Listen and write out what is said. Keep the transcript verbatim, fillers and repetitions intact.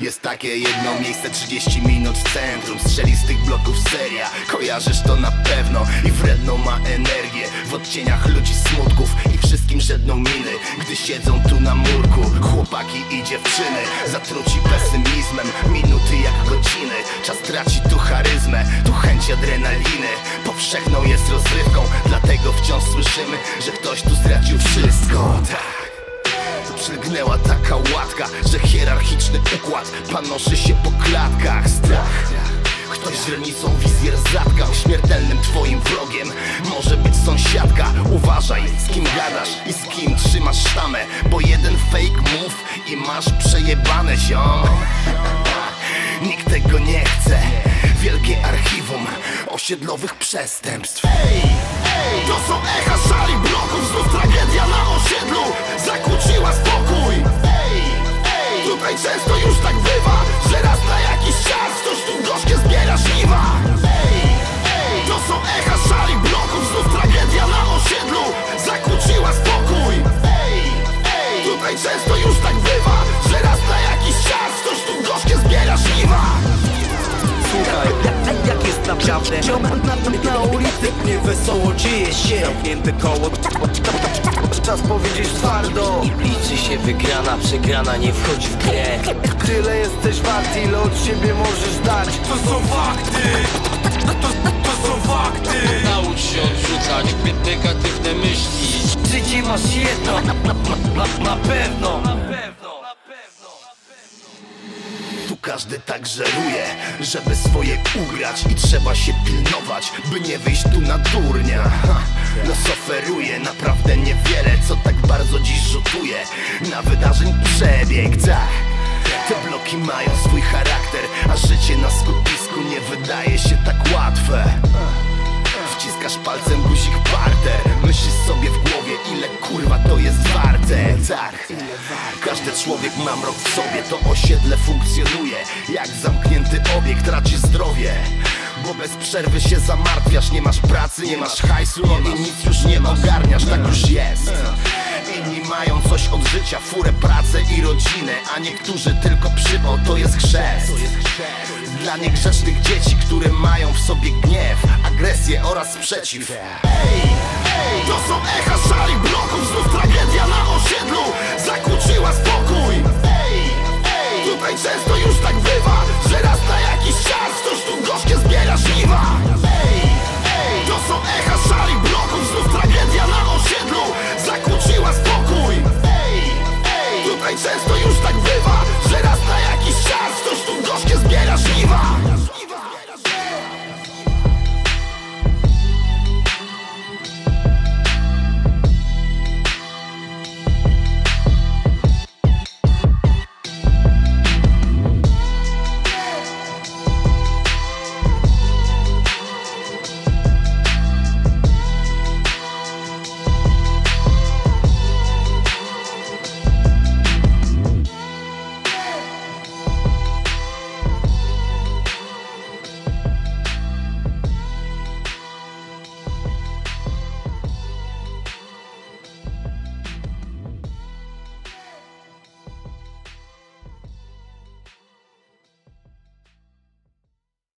Jest takie jedno miejsce trzydzieści minut w centrum. Strzeli z tych bloków seria, kojarzysz to na pewno. I wredną ma energię w odcieniach ludzi smutków. I wszystkim żedną miny, gdy siedzą tu na murku. Chłopaki i dziewczyny zatruci pesymizmem. Minuty jak godziny, czas traci tu charyzmę. Tu chęć adrenaliny powszechną jest rozrywką. Dlatego wciąż słyszymy, że ktoś tu stracił wszystko. Tak. Przylgnęła taka łatka, że hierarchiczny układ panoszy się po klatkach. Strach, ktoś źrenicą wizjer zatkał. Śmiertelnym twoim wrogiem może być sąsiadka. Uważaj, z kim gadasz i z kim trzymasz sztamę, bo jeden fake move i masz przejebane, ziom. Nikt tego nie chce. Wielkie archiwum osiedlowych przestępstw. Ej, ej, to są echa szarych bloków. Znów tragedia na osiedlu zakłóciła spokój. Ej, ej, tutaj często już tak bywa, że raz na jakiś czas ktoś tu gorzkie zbiera żniwa. Ej, ej, to są echa szarych bloków. Znów tragedia na osiedlu zakłóciła spokój. Ej, ej, tutaj często już tak bywa, że raz na jakiś czas ktoś tu gorzkie zbiera żniwa. Słuchaj, jak jest naprawdę ciąg na, na, na ulicy, niewesoło dzieje się. Zamknięte koło, czas powiedzieć twardo. Liczy się wygrana, przegrana, nie wchodź w grę. Tyle jesteś wart, ile od siebie możesz dać. To są fakty, to, to są fakty. Naucz się odrzucać negatywne myśli. Życie masz jedno, na pewno. Każdy tak żeruje, żeby swoje ugrać. I trzeba się pilnować, by nie wyjść tu na durnia. Ha, nos oferuje naprawdę niewiele, co tak bardzo dziś rzutuje na wydarzeń przebieg. Tak, te bloki mają swój charakter, a życie na skupisku nie wydaje się tak łatwe. Wciskasz palcem guzik parter, myślisz sobie w głowie, ile kurwa to jest warte. Tak, każdy człowiek ma mrok w sobie. To osiedle funkcjonuje jak zamknięty obiekt, tracisz zdrowie, bo bez przerwy się zamartwiasz. Nie masz pracy, nie masz hajsu i nic już nie ogarniasz, tak już jest. Inni mają coś od życia, furę, pracę i rodzinę, a niektórzy tylko przypał, to jest chrzest. Dla niegrzecznych dzieci, które mają w sobie gniew, agresję oraz sprzeciw. Ej, ej, to są echa szarych bloków. Znów tragedia na osiedlu zakłóciła spokój. Ej, ej, tutaj często już tak bywa, że raz na jakiś czas ktoś